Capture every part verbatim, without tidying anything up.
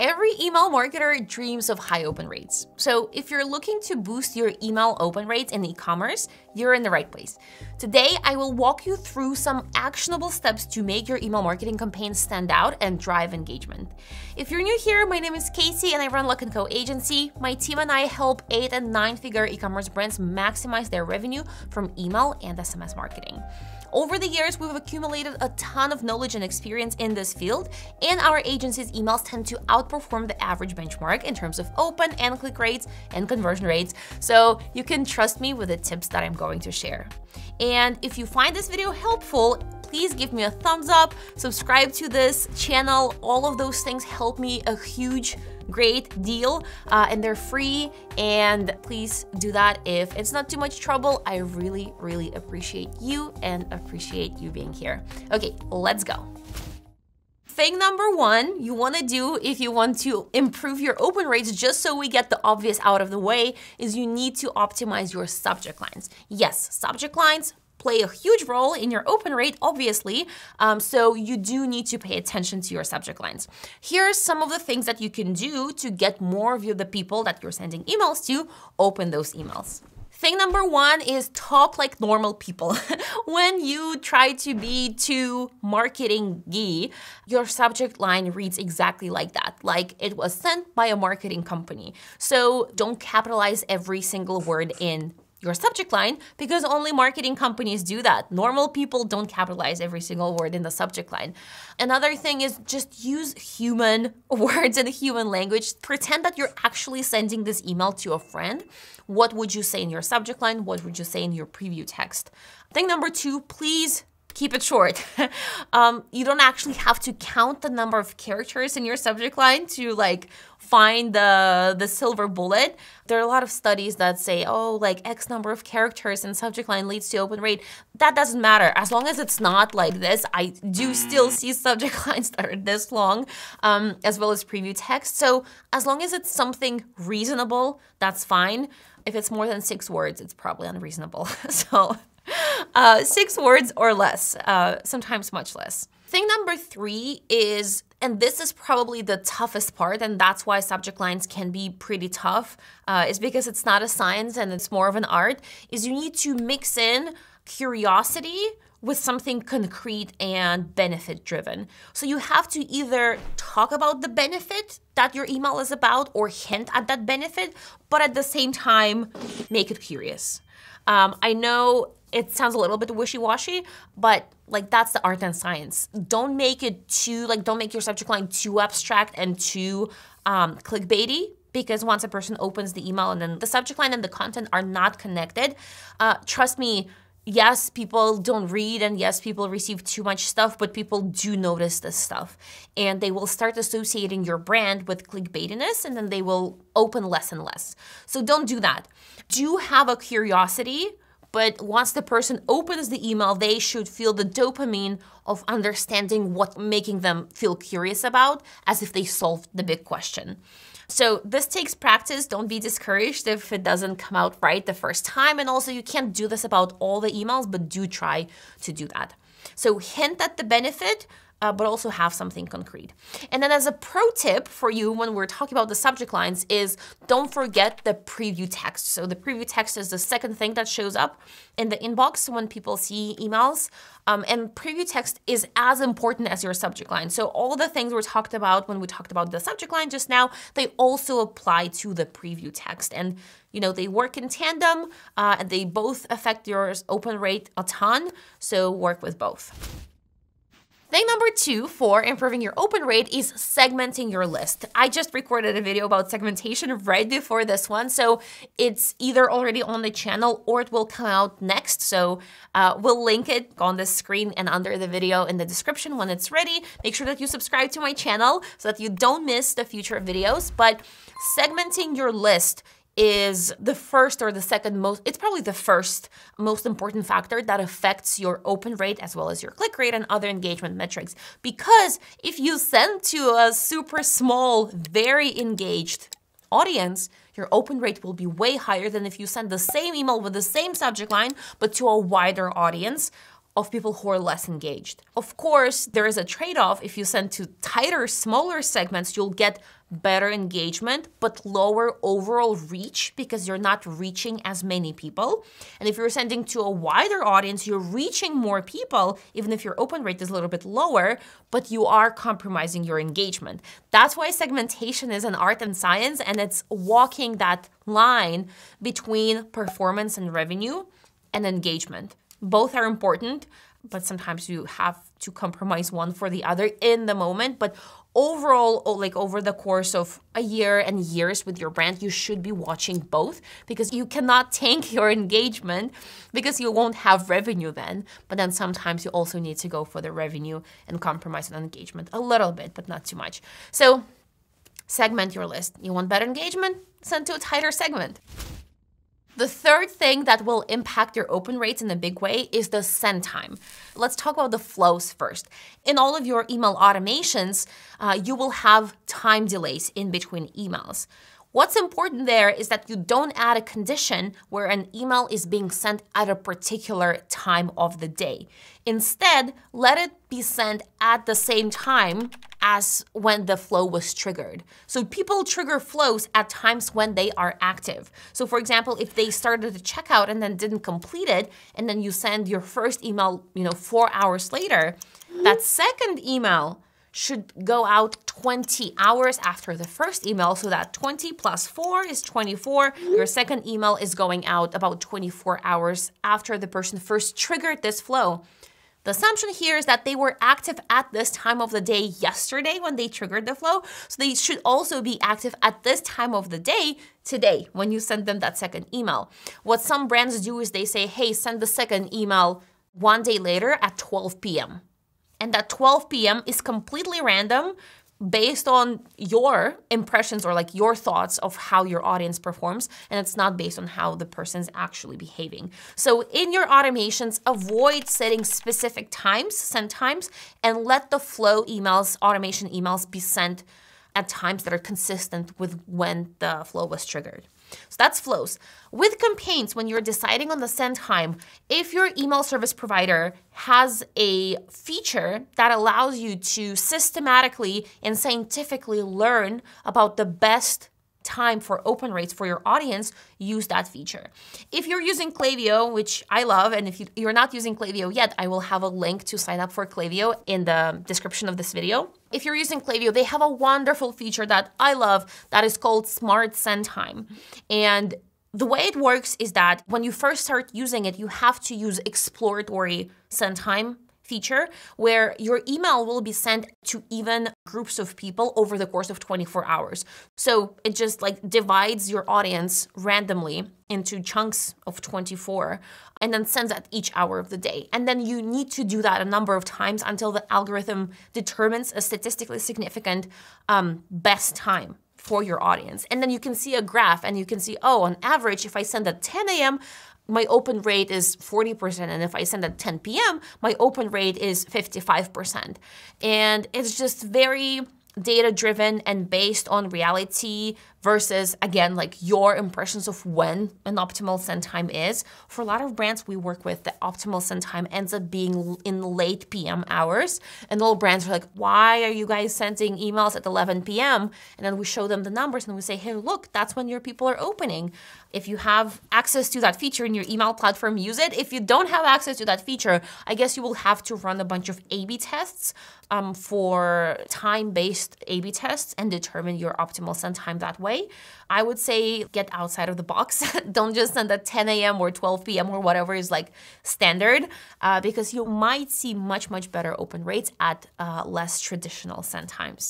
Every email marketer dreams of high open rates. So if you're looking to boost your email open rates in e-commerce, you're in the right place. Today, I will walk you through some actionable steps to make your email marketing campaign stand out and drive engagement. If you're new here, my name is Casey and I run Luck and Co Agency. My team and I help eight and nine figure e-commerce brands maximize their revenue from email and S M S marketing. Over the years, we've accumulated a ton of knowledge and experience in this field, and our agency's emails tend to outperform the average benchmark in terms of open and click rates and conversion rates, so you can trust me with the tips that I'm going to share. And if you find this video helpful, please give me a thumbs up, subscribe to this channel. All of those things help me a huge, great deal, uh, and they're free. And please do that if it's not too much trouble. I really, really appreciate you and appreciate you being here. Okay, let's go. Thing number one you want to do if you want to improve your open rates, just so we get the obvious out of the way, is you need to optimize your subject lines. Yes, subject lines play a huge role in your open rate, obviously, um, so you do need to pay attention to your subject lines. Here are some of the things that you can do to get more of the people that you're sending emails to open those emails. Thing number one is talk like normal people. When you try to be too marketing-y, your subject line reads exactly like that, like it was sent by a marketing company. So don't capitalize every single word in your subject line, because only marketing companies do that. Normal people don't capitalize every single word in the subject line. Another thing is just use human words and human language. Pretend that you're actually sending this email to a friend. What would you say in your subject line? What would you say in your preview text? Thing number two, please keep it short. um, you don't actually have to count the number of characters in your subject line to like find the, the silver bullet. There are a lot of studies that say, oh, like X number of characters in subject line leads to open rate. That doesn't matter. As long as it's not like this, I do still see subject lines that are this long, um, as well as preview text. So as long as it's something reasonable, that's fine. If it's more than six words, it's probably unreasonable. So Uh, six words or less, uh, sometimes much less. Thing number three is, and this is probably the toughest part, and that's why subject lines can be pretty tough, uh, is because it's not a science and it's more of an art, is you need to mix in curiosity with something concrete and benefit-driven. So you have to either talk about the benefit that your email is about or hint at that benefit, but at the same time, make it curious. Um, I know it sounds a little bit wishy-washy, but like that's the art and science. Don't make it too, like don't make your subject line too abstract and too um, clickbaity, because once a person opens the email and then the subject line and the content are not connected, uh, trust me, yes, people don't read and yes, people receive too much stuff, but people do notice this stuff. And they will start associating your brand with clickbaitiness and then they will open less and less. So don't do that. Do have a curiosity, but once the person opens the email, they should feel the dopamine of understanding what making them feel curious about, as if they solved the big question. So this takes practice. Don't be discouraged if it doesn't come out right the first time. And also you can't do this about all the emails, but do try to do that. So hint at the benefit, uh, but also have something concrete. And then as a pro tip for you when we're talking about the subject lines is don't forget the preview text. So the preview text is the second thing that shows up in the inbox when people see emails. Um, and preview text is as important as your subject line. So all the things we talked about when we talked about the subject line just now, they also apply to the preview text. And you know, they work in tandem uh, and they both affect your open rate a ton. So work with both. Thing number two for improving your open rate is segmenting your list. I just recorded a video about segmentation right before this one, so it's either already on the channel or it will come out next. So uh, we'll link it on the screen and under the video in the description when it's ready. Make sure that you subscribe to my channel so that you don't miss the future videos, but segmenting your list is the first or the second most, it's probably the first most important factor that affects your open rate as well as your click rate and other engagement metrics. Because if you send to a super small, very engaged audience, your open rate will be way higher than if you send the same email with the same subject line, but to a wider audience of people who are less engaged. Of course, there is a trade-off. If you send to tighter, smaller segments, you'll get better engagement, but lower overall reach because you're not reaching as many people. And if you're sending to a wider audience, you're reaching more people, even if your open rate is a little bit lower, but you are compromising your engagement. That's why segmentation is an art and science, and it's walking that line between performance and revenue and engagement. Both are important, but sometimes you have to compromise one for the other in the moment. But overall, like over the course of a year and years with your brand, you should be watching both, because you cannot tank your engagement because you won't have revenue then. But then sometimes you also need to go for the revenue and compromise on engagement a little bit, but not too much. So segment your list. You want better engagement? Send to a tighter segment. The third thing that will impact your open rates in a big way is the send time. Let's talk about the flows first. In all of your email automations, uh, you will have time delays in between emails. What's important there is that you don't add a condition where an email is being sent at a particular time of the day. Instead, let it be sent at the same time as when the flow was triggered. So people trigger flows at times when they are active. So for example, if they started a checkout and then didn't complete it, and then you send your first email, you know, four hours later, that second email should go out twenty hours after the first email, so that twenty plus four is twenty-four. Your second email is going out about twenty-four hours after the person first triggered this flow. The assumption here is that they were active at this time of the day yesterday when they triggered the flow, so they should also be active at this time of the day today when you send them that second email. What some brands do is they say, hey, send the second email one day later at twelve p m And that twelve p m is completely random based on your impressions or like your thoughts of how your audience performs, and it's not based on how the person's actually behaving. So in your automations, avoid setting specific times, send times, and let the flow emails, automation emails be sent at times that are consistent with when the flow was triggered. So that's flows. With campaigns, when you're deciding on the send time, if your email service provider has a feature that allows you to systematically and scientifically learn about the best time for open rates for your audience, use that feature. If you're using Klaviyo, which I love, and if you, you're not using Klaviyo yet, I will have a link to sign up for Klaviyo in the description of this video. If you're using Klaviyo, they have a wonderful feature that I love that is called Smart Send Time. And the way it works is that when you first start using it, you have to use exploratory send time feature, where your email will be sent to even groups of people over the course of twenty-four hours. So it just like divides your audience randomly into chunks of twenty-four and then sends at each hour of the day. And then you need to do that a number of times until the algorithm determines a statistically significant um, best time for your audience. And then you can see a graph and you can see, oh, on average, if I send at ten a m, my open rate is forty percent, and if I send at ten p m, my open rate is fifty-five percent. And it's just very data-driven and based on reality versus, again, like your impressions of when an optimal send time is. For a lot of brands we work with, the optimal send time ends up being in late p m hours. And all brands are like, why are you guys sending emails at eleven p m? And then we show them the numbers and we say, hey, look, that's when your people are opening. If you have access to that feature in your email platform, use it. If you don't have access to that feature, I guess you will have to run a bunch of A B tests um, for time-based A B tests and determine your optimal send time that way. I would say get outside of the box. Don't just send at ten a m or twelve p m or whatever is like standard, uh, because you might see much, much better open rates at uh, less traditional send times.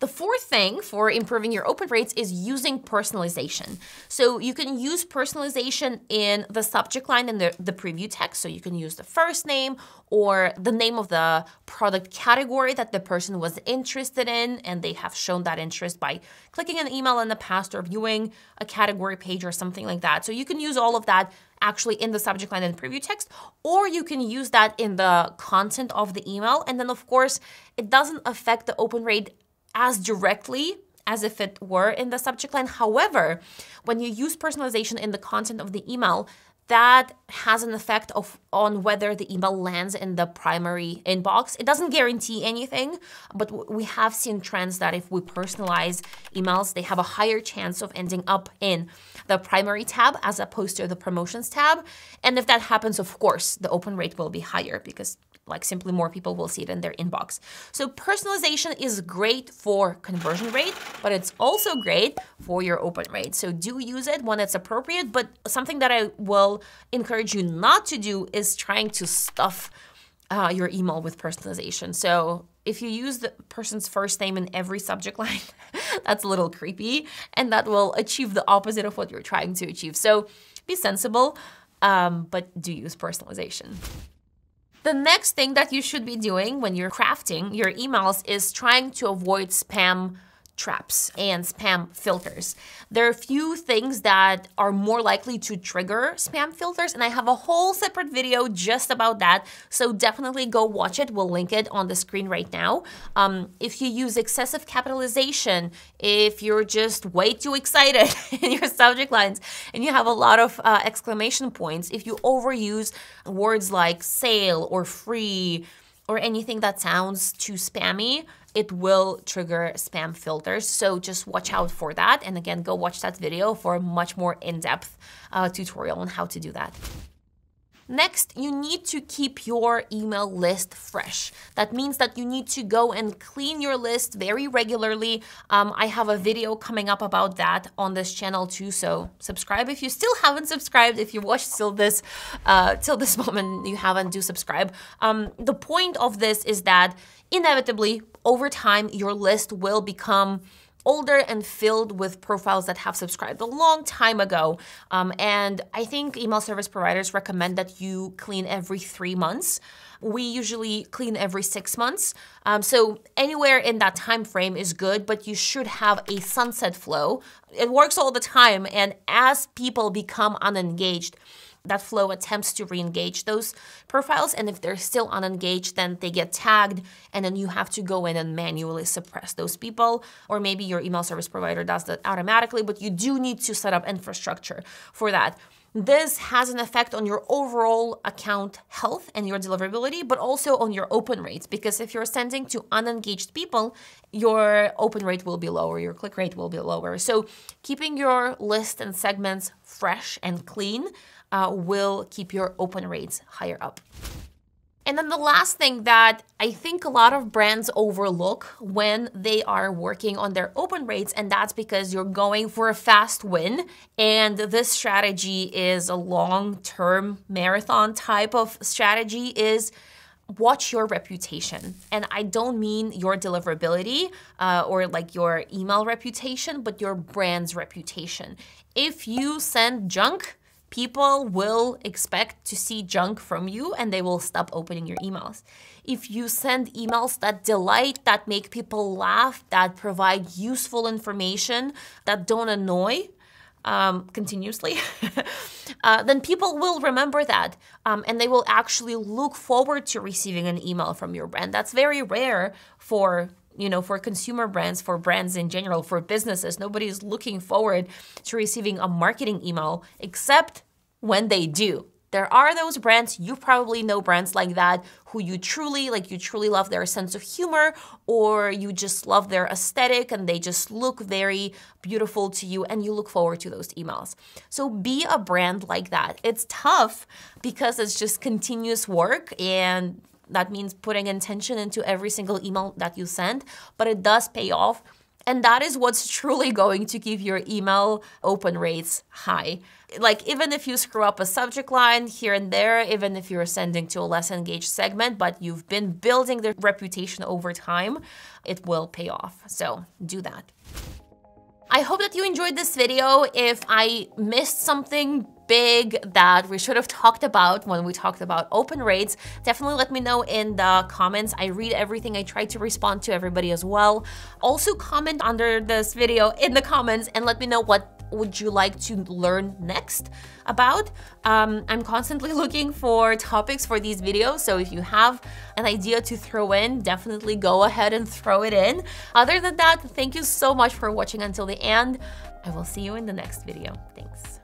The fourth thing for improving your open rates is using personalization. So you can use personalization in the subject line and the, the preview text. So you can use the first name or the name of the product category that the person was interested in, and they have shown that interest by clicking an email in the past or viewing a category page or something like that. So you can use all of that actually in the subject line and preview text, or you can use that in the content of the email. And then of course, it doesn't affect the open rate as directly as if it were in the subject line. However, when you use personalization in the content of the email, that has an effect of on whether the email lands in the primary inbox. It doesn't guarantee anything, but we have seen trends that if we personalize emails, they have a higher chance of ending up in the primary tab as opposed to the promotions tab. And if that happens, of course, the open rate will be higher because like simply more people will see it in their inbox. So personalization is great for conversion rate, but it's also great for your open rate. So do use it when it's appropriate, but something that I will encourage you not to do is trying to stuff uh, your email with personalization. So if you use the person's first name in every subject line, that's a little creepy, and that will achieve the opposite of what you're trying to achieve. So be sensible, um, but do use personalization. The next thing that you should be doing when you're crafting your emails is trying to avoid spam traps and spam filters. There are a few things that are more likely to trigger spam filters, and I have a whole separate video just about that, so definitely go watch it. We'll link it on the screen right now. Um, if you use excessive capitalization, if you're just way too excited in your subject lines and you have a lot of uh, exclamation points, if you overuse words like sale or free or anything that sounds too spammy, it will trigger spam filters. So just watch out for that. And again, go watch that video for a much more in-depth uh, tutorial on how to do that. Next, you need to keep your email list fresh. That means that you need to go and clean your list very regularly. Um, I have a video coming up about that on this channel too, so subscribe if you still haven't subscribed. If you watched till this, uh, till this moment you haven't, do subscribe. Um, the point of this is that inevitably, over time, your list will become older and filled with profiles that have subscribed a long time ago. Um, and I think email service providers recommend that you clean every three months. We usually clean every six months. Um, so anywhere in that time frame is good, but you should have a sunset flow. It works all the time, and as people become unengaged, that flow attempts to re-engage those profiles, and if they're still unengaged, then they get tagged, and then you have to go in and manually suppress those people, or maybe your email service provider does that automatically, but you do need to set up infrastructure for that. This has an effect on your overall account health and your deliverability, but also on your open rates, because if you're sending to unengaged people, your open rate will be lower, your click rate will be lower. So keeping your list and segments fresh and clean uh, will keep your open rates higher up. And then the last thing that I think a lot of brands overlook when they are working on their open rates, and that's because you're going for a fast win, and this strategy is a long-term marathon type of strategy, is watch your reputation. And I don't mean your deliverability uh, or like your email reputation, but your brand's reputation. If you send junk, people will expect to see junk from you, and they will stop opening your emails. If you send emails that delight, that make people laugh, that provide useful information, that don't annoy um, continuously, uh, then people will remember that, um, and they will actually look forward to receiving an email from your brand. That's very rare for you know, for consumer brands, for brands in general, for businesses. Nobody is looking forward to receiving a marketing email, except when they do. There are those brands, you probably know brands like that, who you truly, like you truly love their sense of humor, or you just love their aesthetic and they just look very beautiful to you, and you look forward to those emails. So be a brand like that. It's tough because it's just continuous work, and that means putting intention into every single email that you send, but it does pay off. And that is what's truly going to keep your email open rates high. Like, even if you screw up a subject line here and there, even if you're sending to a less engaged segment, but you've been building the reputation over time, it will pay off. So do that. I hope that you enjoyed this video. If I missed something big that we should have talked about when we talked about open rates, definitely let me know in the comments. I read everything. I try to respond to everybody as well. Also comment under this video in the comments and let me know what would you like to learn next about. Um, I'm constantly looking for topics for these videos, so if you have an idea to throw in, definitely go ahead and throw it in. Other than that, thank you so much for watching until the end. I will see you in the next video. Thanks.